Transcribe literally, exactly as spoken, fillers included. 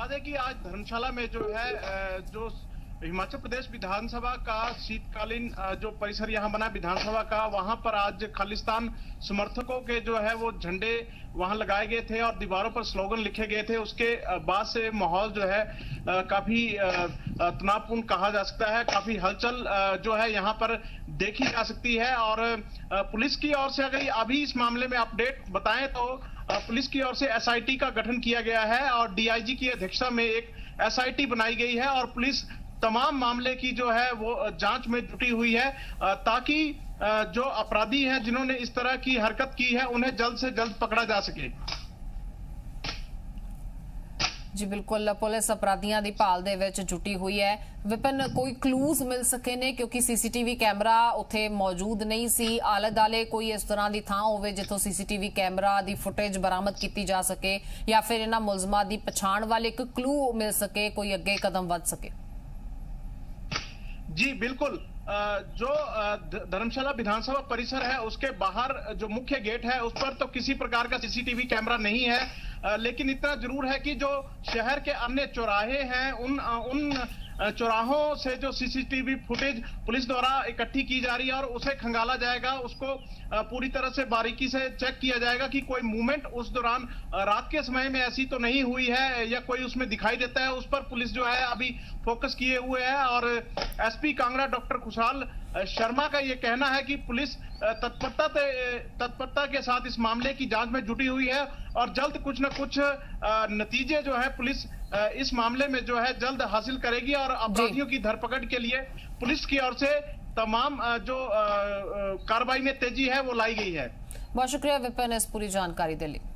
बता दें कि आज धर्मशाला में जो है जो हिमाचल प्रदेश विधानसभा का शीतकालीन जो परिसर यहाँ बना विधानसभा का, वहाँ पर आज खालिस्तान समर्थकों के जो है वो झंडे वहाँ लगाए गए थे और दीवारों पर स्लोगन लिखे गए थे। उसके बाद से माहौल जो है काफी तनावपूर्ण कहा जा सकता है, काफी हलचल जो है यहाँ पर देखी जा सकती है। और पुलिस की ओर से अगर अभी इस मामले में अपडेट बताएं तो पुलिस की ओर से एस आई टी का गठन किया गया है और डी आई जी की अध्यक्षता में एक एस आई टी बनाई गई है और पुलिस तमाम मामले की जो है वो जांच में जुटी हुई है ताकि जो अपराधी हैं जिन्होंने इस तरह की हरकत की है उन्हें जल्द से जल्द पकड़ा जा सके। जी बिल्कुल, पुलिस अपराधियों की भाल दे विच जुटी हुई है। विपिन, कोई क्लूज मिल सके ने, क्योंकि सीसीटीवी कैमरा उत्थे मौजूद नहीं सी, आले दुआले कोई इस तरह की थां होवे जिथों सीसीटीवी कैमरा की फुटेज बरामद की जा सके या फिर इन्हां मुलजमां की पछाण वाले एक क्लू मिल सके, कोई अगे कदम वध सके। जी बिल्कुल, जो धर्मशाला विधानसभा परिसर है उसके बाहर जो मुख्य गेट है उस पर तो किसी प्रकार का सीसीटीवी कैमरा नहीं है, लेकिन इतना जरूर है कि जो शहर के अन्य चौराहे हैं उन उन चौराहों से जो सीसीटीवी फुटेज पुलिस द्वारा इकट्ठी की जा रही है और उसे खंगाला जाएगा, उसको पूरी तरह से बारीकी से चेक किया जाएगा कि कोई मूवमेंट उस दौरान रात के समय में ऐसी तो नहीं हुई है या कोई उसमें दिखाई देता है। उस पर पुलिस जो है अभी फोकस किए हुए है और एसपी कांगड़ा डॉक्टर खुशहाल शर्मा का ये कहना है कि पुलिस तत्परता तत्परता के साथ इस मामले की जांच में जुटी हुई है और जल्द कुछ न कुछ नतीजे जो है पुलिस इस मामले में जो है जल्द हासिल करेगी और अपराधियों की धरपकड़ के लिए पुलिस की ओर से तमाम जो कार्रवाई में तेजी है वो लाई गई है। बहुत शुक्रिया विपिन इस पूरी जानकारी के लिए।